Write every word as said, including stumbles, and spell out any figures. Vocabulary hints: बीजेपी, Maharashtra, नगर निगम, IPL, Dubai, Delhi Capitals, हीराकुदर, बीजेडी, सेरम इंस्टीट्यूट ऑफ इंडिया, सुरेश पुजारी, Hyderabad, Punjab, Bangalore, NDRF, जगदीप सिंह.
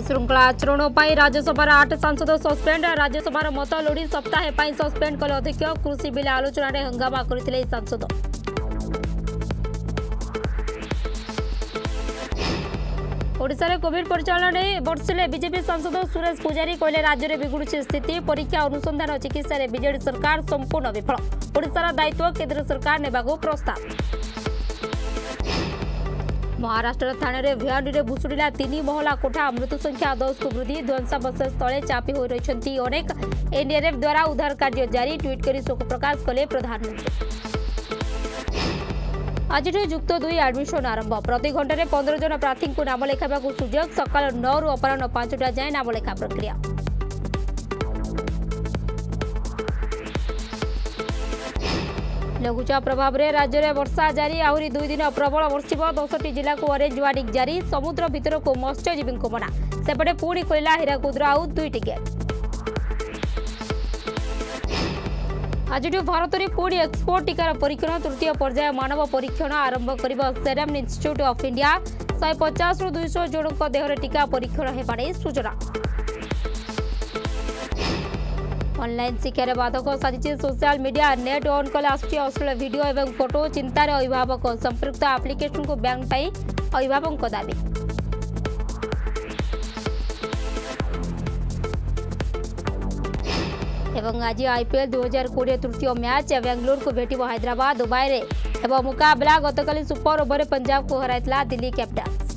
श्रृंखला आचरण राज्यसभा आठ सांसद सस्पेंड राज्यसभा मत लोड़ी सप्ताह सस्पेंड कले अध्यक्ष कृषि बिल आलोचना हंगामा करते सांसद। ओडिशा कोविड परिचालन बर्षिले बीजेपी सांसद सुरेश पुजारी कहले राज्य में बिगुड़ी स्थिति परीक्षा अनुसंधान चिकित्सा बीजेडी सरकार संपूर्ण विफल ओडिशार दायित्व केंद्र सरकार ने प्रस्ताव। महाराष्ट्र थाना में भिवाड़ी में भुशुड़ा तीन महला कोठा मृत्यु संख्या दस को वृद्धि ध्वंसावशेष तले चापी हो रही अनेक एनडीआरएफ द्वारा उद्धार कार्य जारी ट्वीट कर शोक प्रकाश कले प्रधानमंत्री। आज जुक्त दुई आडमिशन आरंभ प्रति घंटे पंद्रह जन प्रार्थी को नाम लेखा सुजोग सकाल नौ रु अपराह पांचटा जाए नाम लेखा प्रक्रिया। लघुचाप प्रभाव में राज्य में वर्षा जारी आहरी दुई दिन प्रबल बर्षव दस टी जिला को ऑरेंज वार्निंग जारी समुद्र भीतर को मत्स्यजीवी को मना सेपटे पुणी खोला हीराकुदर आउ दुईट गेट। आज भारत में पुणी एक्सपोर्ट टीकार परीक्षण तृतीय पर्याय मानव परीक्षण आरंभ कर सेरम इंस्टीट्यूट ऑफ इंडिया शहे पचास रु दुईश जन देहर टीका परीक्षण होने सूचना। ऑनलाइन शिक्षार बाधक साजिश सोशल मीडिया नेट ऑन कले आश्लील वीडियो एवं फोटो चिंतार अभिभावक संपृक्त एप्लिकेशन को बैन पाई अभिभावक दावी। एवं आज आईपीएल दुहजार कोड़े तृतीय मैच बेंगलोर को भेट हैदराबाद दुबई में मुकाबला गतकाली सुपर ओवर पंजाब को हराइला दिल्ली कैपिटल्स।